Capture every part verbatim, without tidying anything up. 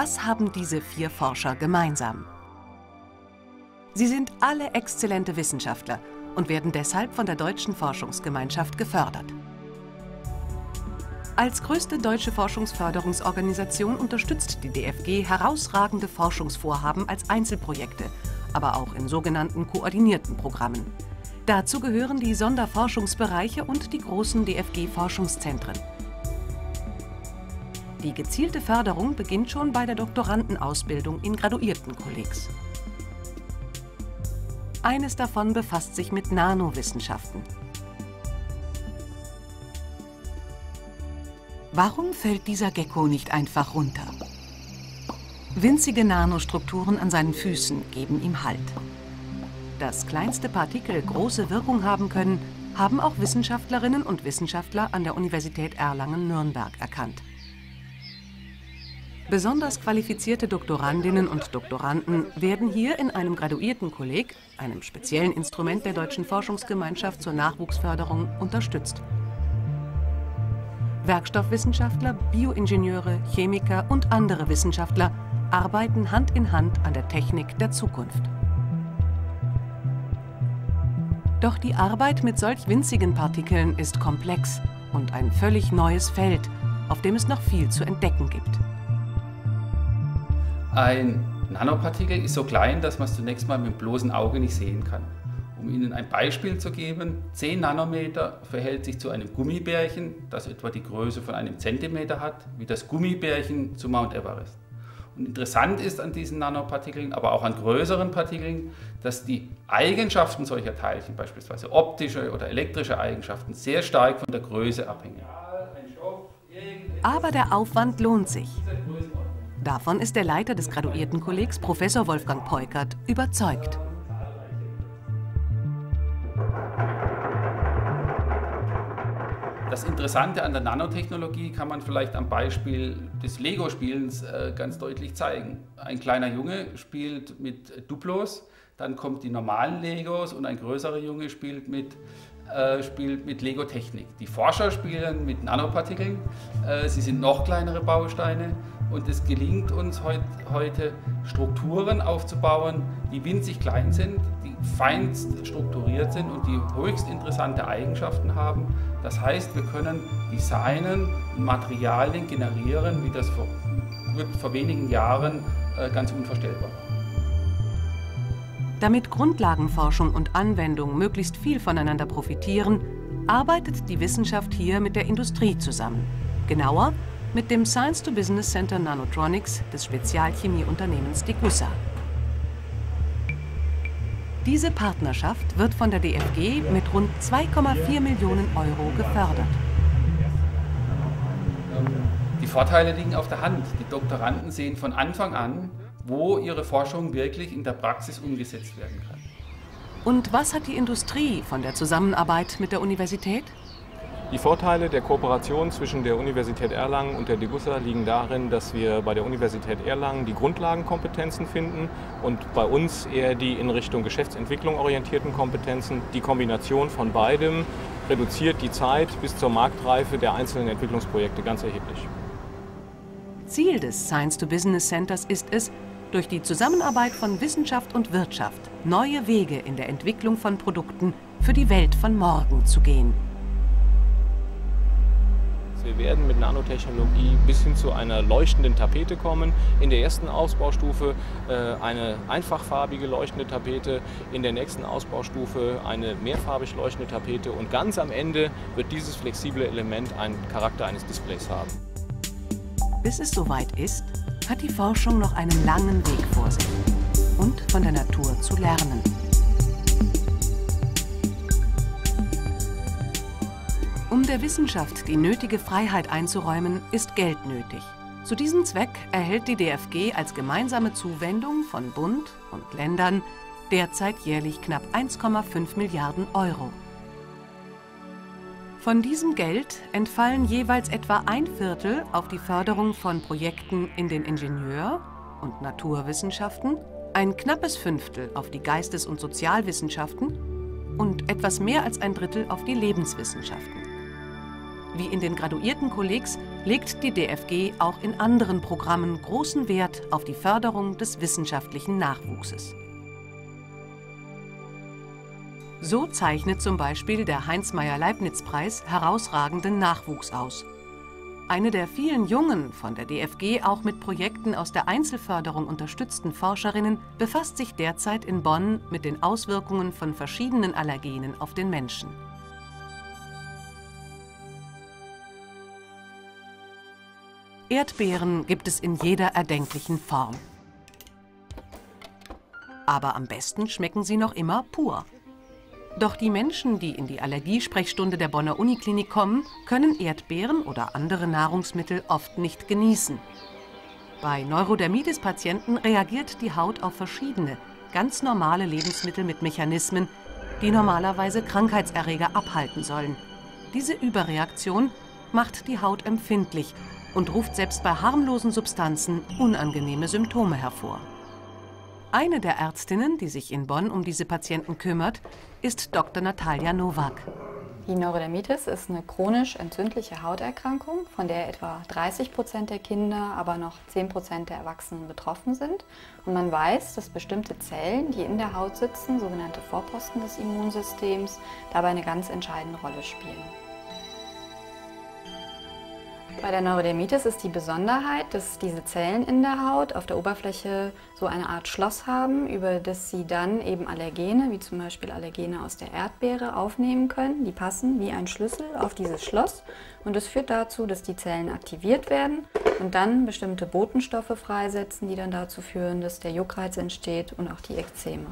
Was haben diese vier Forscher gemeinsam? Sie sind alle exzellente Wissenschaftler und werden deshalb von der Deutschen Forschungsgemeinschaft gefördert. Als größte deutsche Forschungsförderungsorganisation unterstützt die D F G herausragende Forschungsvorhaben als Einzelprojekte, aber auch in sogenannten koordinierten Programmen. Dazu gehören die Sonderforschungsbereiche und die großen D F G-Forschungszentren. Die gezielte Förderung beginnt schon bei der Doktorandenausbildung in Graduiertenkollegs. Eines davon befasst sich mit Nanowissenschaften. Warum fällt dieser Gecko nicht einfach runter? Winzige Nanostrukturen an seinen Füßen geben ihm Halt. Dass kleinste Partikel große Wirkung haben können, haben auch Wissenschaftlerinnen und Wissenschaftler an der Universität Erlangen-Nürnberg erkannt. Besonders qualifizierte Doktorandinnen und Doktoranden werden hier in einem Graduiertenkolleg, einem speziellen Instrument der Deutschen Forschungsgemeinschaft zur Nachwuchsförderung, unterstützt. Werkstoffwissenschaftler, Bioingenieure, Chemiker und andere Wissenschaftler arbeiten Hand in Hand an der Technik der Zukunft. Doch die Arbeit mit solch winzigen Partikeln ist komplex und ein völlig neues Feld, auf dem es noch viel zu entdecken gibt. Ein Nanopartikel ist so klein, dass man es zunächst mal mit dem bloßen Auge nicht sehen kann. Um Ihnen ein Beispiel zu geben, zehn Nanometer verhält sich zu einem Gummibärchen, das etwa die Größe von einem Zentimeter hat, wie das Gummibärchen zu Mount Everest. Und interessant ist an diesen Nanopartikeln, aber auch an größeren Partikeln, dass die Eigenschaften solcher Teilchen, beispielsweise optische oder elektrische Eigenschaften, sehr stark von der Größe abhängen. Aber der Aufwand lohnt sich. Davon ist der Leiter des Graduiertenkollegs, Professor Wolfgang Peukert, überzeugt. Das Interessante an der Nanotechnologie kann man vielleicht am Beispiel des Lego-Spielens ganz deutlich zeigen. Ein kleiner Junge spielt mit Duplos, dann kommt die normalen Legos und ein größerer Junge spielt mit spielt mit Lego-Technik. Die Forscher spielen mit Nanopartikeln, sie sind noch kleinere Bausteine und es gelingt uns heute, Strukturen aufzubauen, die winzig klein sind, die feinst strukturiert sind und die höchst interessante Eigenschaften haben. Das heißt, wir können Designen und Materialien generieren, wie das vor, vor wenigen Jahren ganz unvorstellbar war. Damit Grundlagenforschung und Anwendung möglichst viel voneinander profitieren, arbeitet die Wissenschaft hier mit der Industrie zusammen. Genauer mit dem Science-to-Business Center Nanotronics des Spezialchemieunternehmens Degussa. Diese Partnerschaft wird von der D F G mit rund zwei Komma vier Millionen Euro gefördert. Die Vorteile liegen auf der Hand. Die Doktoranden sehen von Anfang an, wo ihre Forschung wirklich in der Praxis umgesetzt werden kann. Und was hat die Industrie von der Zusammenarbeit mit der Universität? Die Vorteile der Kooperation zwischen der Universität Erlangen und der Degussa liegen darin, dass wir bei der Universität Erlangen die Grundlagenkompetenzen finden und bei uns eher die in Richtung Geschäftsentwicklung orientierten Kompetenzen. Die Kombination von beidem reduziert die Zeit bis zur Marktreife der einzelnen Entwicklungsprojekte ganz erheblich. Ziel des Science-to-Business Centers ist es, durch die Zusammenarbeit von Wissenschaft und Wirtschaft neue Wege in der Entwicklung von Produkten für die Welt von morgen zu gehen. Wir werden mit Nanotechnologie bis hin zu einer leuchtenden Tapete kommen. In der ersten Ausbaustufe eine einfachfarbige leuchtende Tapete, in der nächsten Ausbaustufe eine mehrfarbig leuchtende Tapete und ganz am Ende wird dieses flexible Element einen Charakter eines Displays haben. Bis es soweit ist, hat die Forschung noch einen langen Weg vor sich und von der Natur zu lernen. Um der Wissenschaft die nötige Freiheit einzuräumen, ist Geld nötig. Zu diesem Zweck erhält die D F G als gemeinsame Zuwendung von Bund und Ländern derzeit jährlich knapp eins Komma fünf Milliarden Euro. Von diesem Geld entfallen jeweils etwa ein Viertel auf die Förderung von Projekten in den Ingenieur- und Naturwissenschaften, ein knappes Fünftel auf die Geistes- und Sozialwissenschaften und etwas mehr als ein Drittel auf die Lebenswissenschaften. Wie in den Graduiertenkollegs legt die D F G auch in anderen Programmen großen Wert auf die Förderung des wissenschaftlichen Nachwuchses. So zeichnet zum Beispiel der Heinz-Meier-Leibniz-Preis herausragenden Nachwuchs aus. Eine der vielen jungen, von der D F G auch mit Projekten aus der Einzelförderung unterstützten Forscherinnen befasst sich derzeit in Bonn mit den Auswirkungen von verschiedenen Allergenen auf den Menschen. Erdbeeren gibt es in jeder erdenklichen Form. Aber am besten schmecken sie noch immer pur. Doch die Menschen, die in die Allergiesprechstunde der Bonner Uniklinik kommen, können Erdbeeren oder andere Nahrungsmittel oft nicht genießen. Bei Neurodermitis-Patienten reagiert die Haut auf verschiedene, ganz normale Lebensmittel mit Mechanismen, die normalerweise Krankheitserreger abhalten sollen. Diese Überreaktion macht die Haut empfindlich und ruft selbst bei harmlosen Substanzen unangenehme Symptome hervor. Eine der Ärztinnen, die sich in Bonn um diese Patienten kümmert, ist Doktor Natalia Novak. Die Neurodermitis ist eine chronisch entzündliche Hauterkrankung, von der etwa dreißig Prozent der Kinder, aber noch zehn Prozent der Erwachsenen betroffen sind. Und man weiß, dass bestimmte Zellen, die in der Haut sitzen, sogenannte Vorposten des Immunsystems, dabei eine ganz entscheidende Rolle spielen. Bei der Neurodermitis ist die Besonderheit, dass diese Zellen in der Haut auf der Oberfläche so eine Art Schloss haben, über das sie dann eben Allergene, wie zum Beispiel Allergene aus der Erdbeere, aufnehmen können. Die passen wie ein Schlüssel auf dieses Schloss und das führt dazu, dass die Zellen aktiviert werden und dann bestimmte Botenstoffe freisetzen, die dann dazu führen, dass der Juckreiz entsteht und auch die Ekzeme.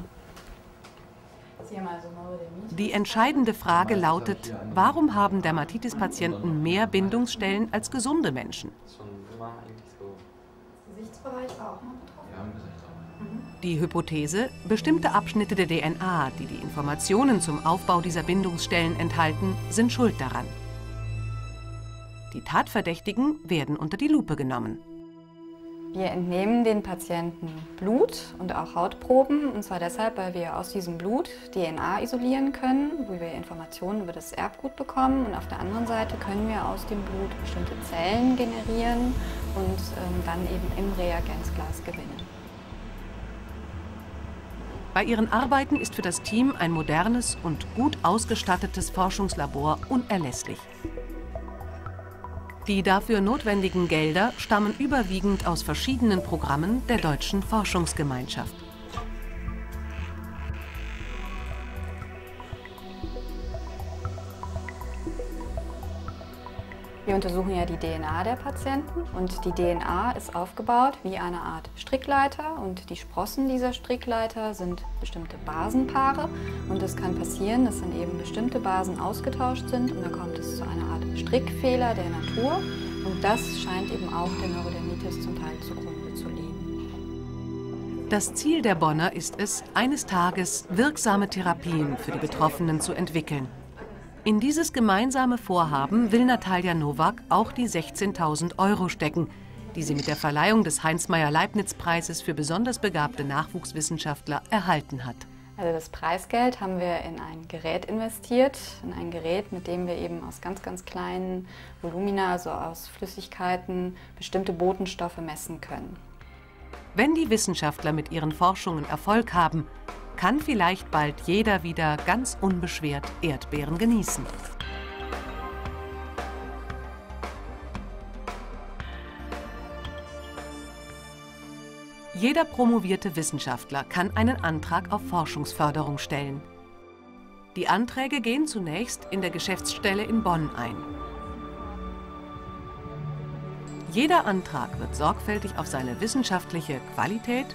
Die entscheidende Frage lautet, warum haben Dermatitis-Patienten mehr Bindungsstellen als gesunde Menschen? Die Hypothese, bestimmte Abschnitte der D N A, die die Informationen zum Aufbau dieser Bindungsstellen enthalten, sind schuld daran. Die Tatverdächtigen werden unter die Lupe genommen. Wir entnehmen den Patienten Blut und auch Hautproben, und zwar deshalb, weil wir aus diesem Blut D N A isolieren können, wo wir Informationen über das Erbgut bekommen, und auf der anderen Seite können wir aus dem Blut bestimmte Zellen generieren und ähm, dann eben im Reagenzglas gewinnen. Bei ihren Arbeiten ist für das Team ein modernes und gut ausgestattetes Forschungslabor unerlässlich. Die dafür notwendigen Gelder stammen überwiegend aus verschiedenen Programmen der Deutschen Forschungsgemeinschaft. Wir untersuchen ja die D N A der Patienten und die D N A ist aufgebaut wie eine Art Strickleiter und die Sprossen dieser Strickleiter sind bestimmte Basenpaare und es kann passieren, dass dann eben bestimmte Basen ausgetauscht sind und da kommt es zu einer Art Strickfehler der Natur und das scheint eben auch der Neurodermitis zum Teil zugrunde zu liegen. Das Ziel der Bonner ist es, eines Tages wirksame Therapien für die Betroffenen zu entwickeln. In dieses gemeinsame Vorhaben will Natalia Novak auch die sechzehntausend Euro stecken, die sie mit der Verleihung des Heinz-Meier-Leibniz-Preises für besonders begabte Nachwuchswissenschaftler erhalten hat. Also das Preisgeld haben wir in ein Gerät investiert, in ein Gerät, mit dem wir eben aus ganz, ganz kleinen Volumina, also aus Flüssigkeiten, bestimmte Botenstoffe messen können. Wenn die Wissenschaftler mit ihren Forschungen Erfolg haben, kann vielleicht bald jeder wieder ganz unbeschwert Erdbeeren genießen. Jeder promovierte Wissenschaftler kann einen Antrag auf Forschungsförderung stellen. Die Anträge gehen zunächst in der Geschäftsstelle in Bonn ein. Jeder Antrag wird sorgfältig auf seine wissenschaftliche Qualität,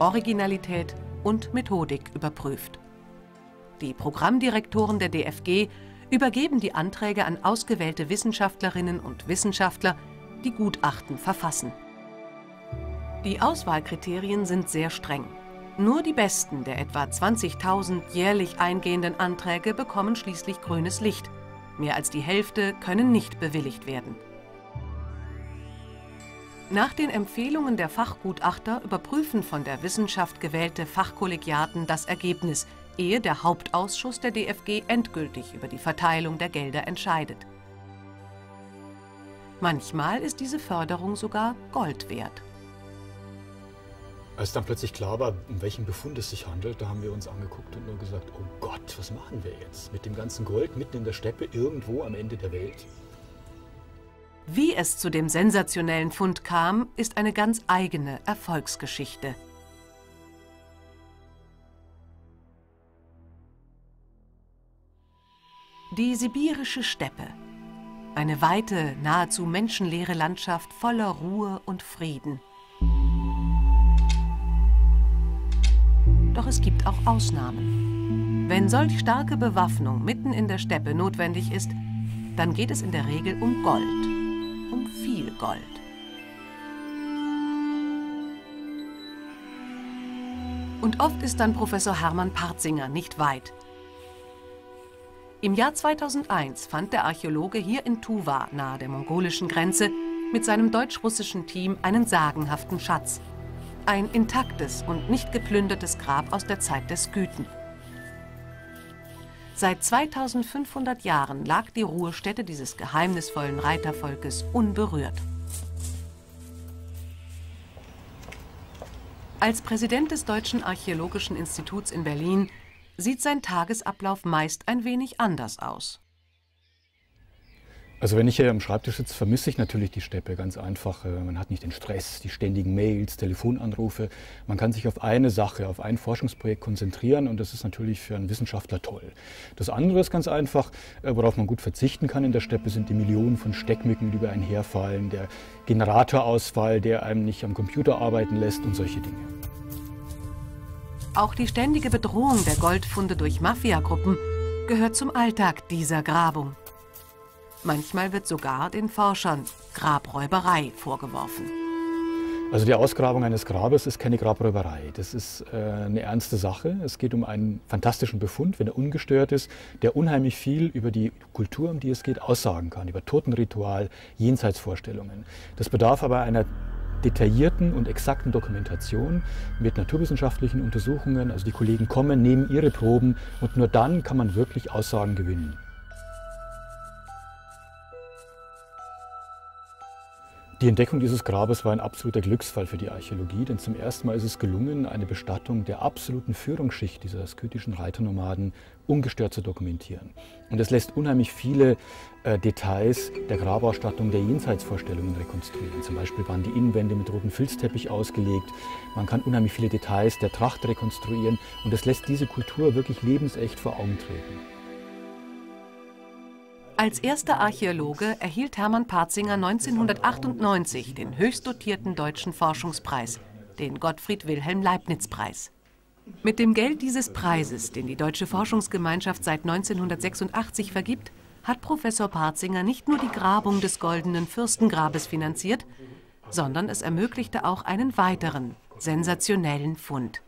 Originalität und Methodik überprüft. Die Programmdirektoren der D F G übergeben die Anträge an ausgewählte Wissenschaftlerinnen und Wissenschaftler, die Gutachten verfassen. Die Auswahlkriterien sind sehr streng. Nur die besten der etwa zwanzigtausend jährlich eingehenden Anträge bekommen schließlich grünes Licht. Mehr als die Hälfte können nicht bewilligt werden. Nach den Empfehlungen der Fachgutachter überprüfen von der Wissenschaft gewählte Fachkollegiaten das Ergebnis, ehe der Hauptausschuss der D F G endgültig über die Verteilung der Gelder entscheidet. Manchmal ist diese Förderung sogar Gold wert. Als dann plötzlich klar war, um welchen Befund es sich handelt, da haben wir uns angeguckt und nur gesagt, oh Gott, was machen wir jetzt? Mit dem ganzen Gold mitten in der Steppe, irgendwo am Ende der Welt? Wie es zu dem sensationellen Fund kam, ist eine ganz eigene Erfolgsgeschichte. Die sibirische Steppe. Eine weite, nahezu menschenleere Landschaft voller Ruhe und Frieden. Doch es gibt auch Ausnahmen. Wenn solch starke Bewaffnung mitten in der Steppe notwendig ist, dann geht es in der Regel um Gold, um viel Gold. Und oft ist dann Professor Hermann Parzinger nicht weit. Im Jahr zweitausendeins fand der Archäologe hier in Tuwa, nahe der mongolischen Grenze, mit seinem deutsch-russischen Team einen sagenhaften Schatz. Ein intaktes und nicht geplündertes Grab aus der Zeit der Skyten. Seit zweitausendfünfhundert Jahren lag die Ruhestätte dieses geheimnisvollen Reitervolkes unberührt. Als Präsident des Deutschen Archäologischen Instituts in Berlin sieht sein Tagesablauf meist ein wenig anders aus. Also wenn ich hier am Schreibtisch sitze, vermisse ich natürlich die Steppe, ganz einfach. Man hat nicht den Stress, die ständigen Mails, Telefonanrufe. Man kann sich auf eine Sache, auf ein Forschungsprojekt konzentrieren und das ist natürlich für einen Wissenschaftler toll. Das andere ist ganz einfach, worauf man gut verzichten kann in der Steppe, sind die Millionen von Steckmücken, die über einen herfallen, der Generatorausfall, der einem nicht am Computer arbeiten lässt und solche Dinge. Auch die ständige Bedrohung der Goldfunde durch Mafiagruppen gehört zum Alltag dieser Grabung. Manchmal wird sogar den Forschern Grabräuberei vorgeworfen. Also die Ausgrabung eines Grabes ist keine Grabräuberei. Das ist äh, eine ernste Sache. Es geht um einen fantastischen Befund, wenn er ungestört ist, der unheimlich viel über die Kultur, um die es geht, aussagen kann. Über Totenritual, Jenseitsvorstellungen. Das bedarf aber einer detaillierten und exakten Dokumentation mit naturwissenschaftlichen Untersuchungen. Also die Kollegen kommen, nehmen ihre Proben und nur dann kann man wirklich Aussagen gewinnen. Die Entdeckung dieses Grabes war ein absoluter Glücksfall für die Archäologie, denn zum ersten Mal ist es gelungen, eine Bestattung der absoluten Führungsschicht dieser skytischen Reiternomaden ungestört zu dokumentieren. Und es lässt unheimlich viele äh, Details der Grabausstattung der Jenseitsvorstellungen rekonstruieren. Zum Beispiel waren die Innenwände mit rotem Filzteppich ausgelegt, man kann unheimlich viele Details der Tracht rekonstruieren und es lässt diese Kultur wirklich lebensecht vor Augen treten. Als erster Archäologe erhielt Hermann Parzinger neunzehnhundertachtundneunzig den höchst dotierten deutschen Forschungspreis, den Gottfried Wilhelm Leibniz-Preis. Mit dem Geld dieses Preises, den die Deutsche Forschungsgemeinschaft seit neunzehnhundertsechsundachtzig vergibt, hat Professor Parzinger nicht nur die Grabung des Goldenen Fürstengrabes finanziert, sondern es ermöglichte auch einen weiteren, sensationellen Fund.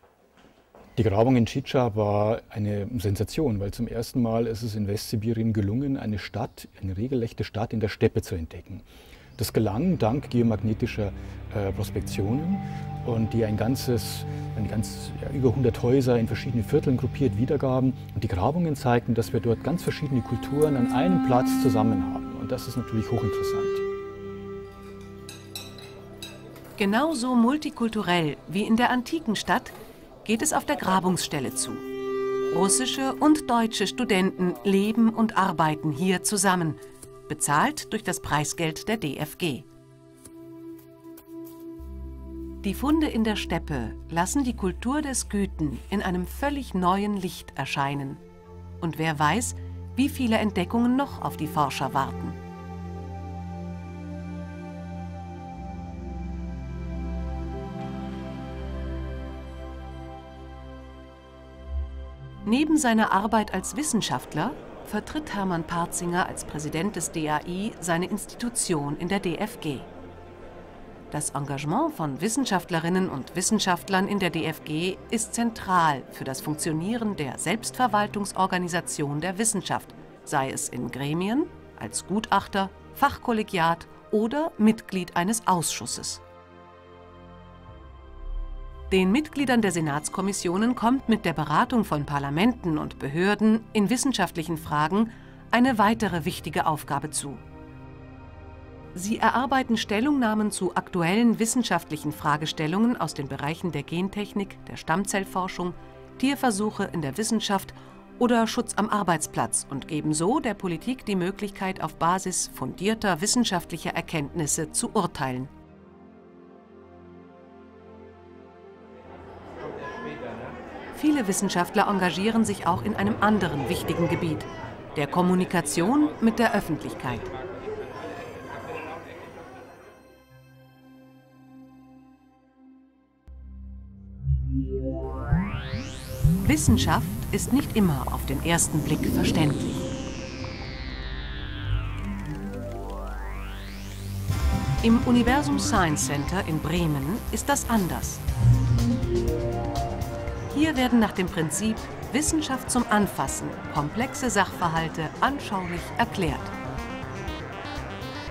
Die Grabung in Tschitscha war eine Sensation, weil zum ersten Mal ist es in Westsibirien gelungen, eine Stadt, eine regelrechte Stadt in der Steppe zu entdecken. Das gelang dank geomagnetischer äh, Prospektionen und die ein ganzes, ein ganz, ja, über hundert Häuser in verschiedenen Vierteln gruppiert wiedergaben. Und die Grabungen zeigten, dass wir dort ganz verschiedene Kulturen an einem Platz zusammen haben. Und das ist natürlich hochinteressant. Genauso multikulturell wie in der antiken Stadt geht es auf der Grabungsstelle zu. Russische und deutsche Studenten leben und arbeiten hier zusammen, bezahlt durch das Preisgeld der D F G. Die Funde in der Steppe lassen die Kultur der Skythen in einem völlig neuen Licht erscheinen. Und wer weiß, wie viele Entdeckungen noch auf die Forscher warten. Neben seiner Arbeit als Wissenschaftler vertritt Hermann Parzinger als Präsident des D A I seine Institution in der D F G. Das Engagement von Wissenschaftlerinnen und Wissenschaftlern in der D F G ist zentral für das Funktionieren der Selbstverwaltungsorganisation der Wissenschaft, sei es in Gremien, als Gutachter, Fachkollegiat oder Mitglied eines Ausschusses. Den Mitgliedern der Senatskommissionen kommt mit der Beratung von Parlamenten und Behörden in wissenschaftlichen Fragen eine weitere wichtige Aufgabe zu. Sie erarbeiten Stellungnahmen zu aktuellen wissenschaftlichen Fragestellungen aus den Bereichen der Gentechnik, der Stammzellforschung, Tierversuche in der Wissenschaft oder Schutz am Arbeitsplatz und geben so der Politik die Möglichkeit, auf Basis fundierter wissenschaftlicher Erkenntnisse zu urteilen. Viele Wissenschaftler engagieren sich auch in einem anderen wichtigen Gebiet, der Kommunikation mit der Öffentlichkeit. Wissenschaft ist nicht immer auf den ersten Blick verständlich. Im Universum Science Center in Bremen ist das anders. Hier werden nach dem Prinzip Wissenschaft zum Anfassen komplexe Sachverhalte anschaulich erklärt.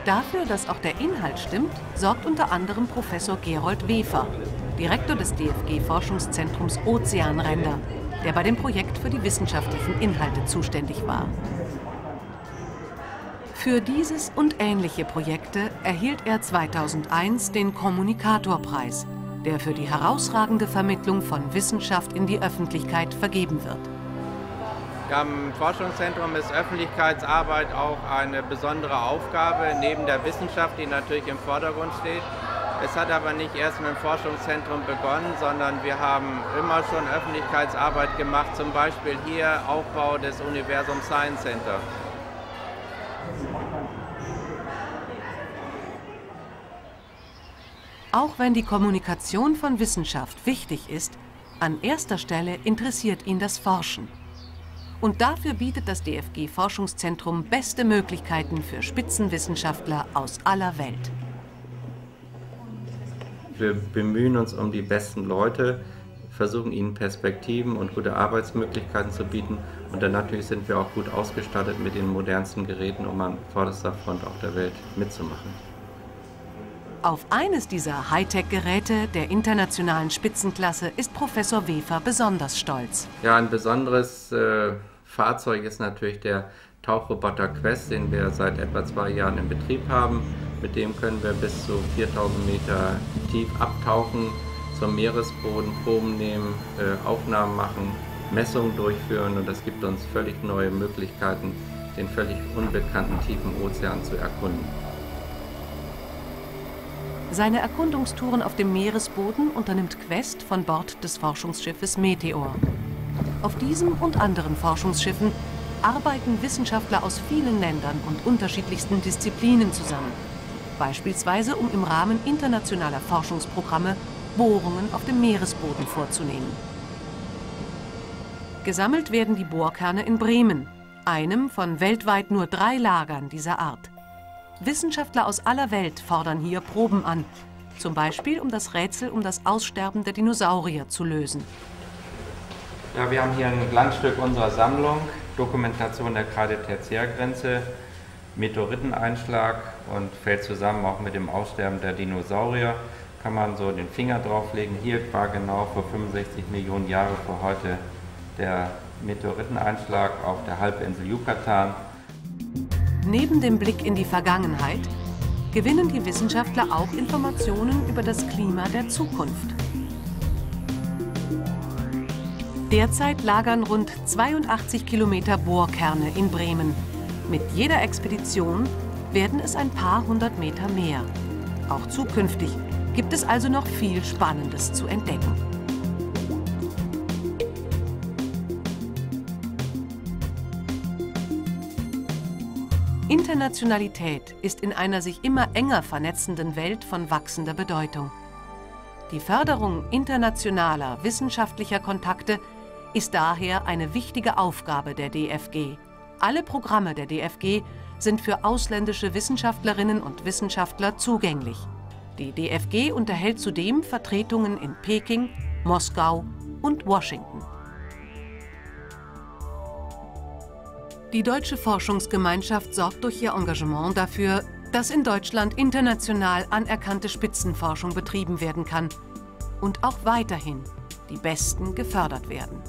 Dafür, dass auch der Inhalt stimmt, sorgt unter anderem Professor Gerold Wefer, Direktor des D F G-Forschungszentrums Ozeanränder, der bei dem Projekt für die wissenschaftlichen Inhalte zuständig war. Für dieses und ähnliche Projekte erhielt er zweitausendeins den Kommunikatorpreis, der für die herausragende Vermittlung von Wissenschaft in die Öffentlichkeit vergeben wird. Am Forschungszentrum ist Öffentlichkeitsarbeit auch eine besondere Aufgabe, neben der Wissenschaft, die natürlich im Vordergrund steht. Es hat aber nicht erst mit dem Forschungszentrum begonnen, sondern wir haben immer schon Öffentlichkeitsarbeit gemacht, zum Beispiel hier Aufbau des Universum Science Center. Auch wenn die Kommunikation von Wissenschaft wichtig ist, an erster Stelle interessiert ihn das Forschen. Und dafür bietet das D F G-Forschungszentrum beste Möglichkeiten für Spitzenwissenschaftler aus aller Welt. Wir bemühen uns um die besten Leute, versuchen ihnen Perspektiven und gute Arbeitsmöglichkeiten zu bieten. Und dann natürlich sind wir auch gut ausgestattet mit den modernsten Geräten, um an vorderster Front auf der Welt mitzumachen. Auf eines dieser Hightech-Geräte der internationalen Spitzenklasse ist Professor Wefer besonders stolz. Ja, ein besonderes äh, Fahrzeug ist natürlich der Tauchroboter Quest, den wir seit etwa zwei Jahren in Betrieb haben. Mit dem können wir bis zu viertausend Meter tief abtauchen, zum Meeresboden Proben nehmen, äh, Aufnahmen machen, Messungen durchführen, und das gibt uns völlig neue Möglichkeiten, den völlig unbekannten tiefen Ozean zu erkunden. Seine Erkundungstouren auf dem Meeresboden unternimmt Quest von Bord des Forschungsschiffes Meteor. Auf diesem und anderen Forschungsschiffen arbeiten Wissenschaftler aus vielen Ländern und unterschiedlichsten Disziplinen zusammen. Beispielsweise, um im Rahmen internationaler Forschungsprogramme Bohrungen auf dem Meeresboden vorzunehmen. Gesammelt werden die Bohrkerne in Bremen, einem von weltweit nur drei Lagern dieser Art. Wissenschaftler aus aller Welt fordern hier Proben an, zum Beispiel um das Rätsel um das Aussterben der Dinosaurier zu lösen. Ja, wir haben hier ein Glanzstück unserer Sammlung, Dokumentation der Kreide-Tertiärgrenze, Meteoriteneinschlag und fällt zusammen auch mit dem Aussterben der Dinosaurier. Kann man so den Finger drauflegen, hier war genau vor fünfundsechzig Millionen Jahren vor heute der Meteoriteneinschlag auf der Halbinsel Yucatan. Neben dem Blick in die Vergangenheit gewinnen die Wissenschaftler auch Informationen über das Klima der Zukunft. Derzeit lagern rund zweiundachtzig Kilometer Bohrkerne in Bremen. Mit jeder Expedition werden es ein paar hundert Meter mehr. Auch zukünftig gibt es also noch viel Spannendes zu entdecken. Internationalität ist in einer sich immer enger vernetzenden Welt von wachsender Bedeutung. Die Förderung internationaler wissenschaftlicher Kontakte ist daher eine wichtige Aufgabe der D F G. Alle Programme der D F G sind für ausländische Wissenschaftlerinnen und Wissenschaftler zugänglich. Die D F G unterhält zudem Vertretungen in Peking, Moskau und Washington. Die Deutsche Forschungsgemeinschaft sorgt durch ihr Engagement dafür, dass in Deutschland international anerkannte Spitzenforschung betrieben werden kann und auch weiterhin die Besten gefördert werden.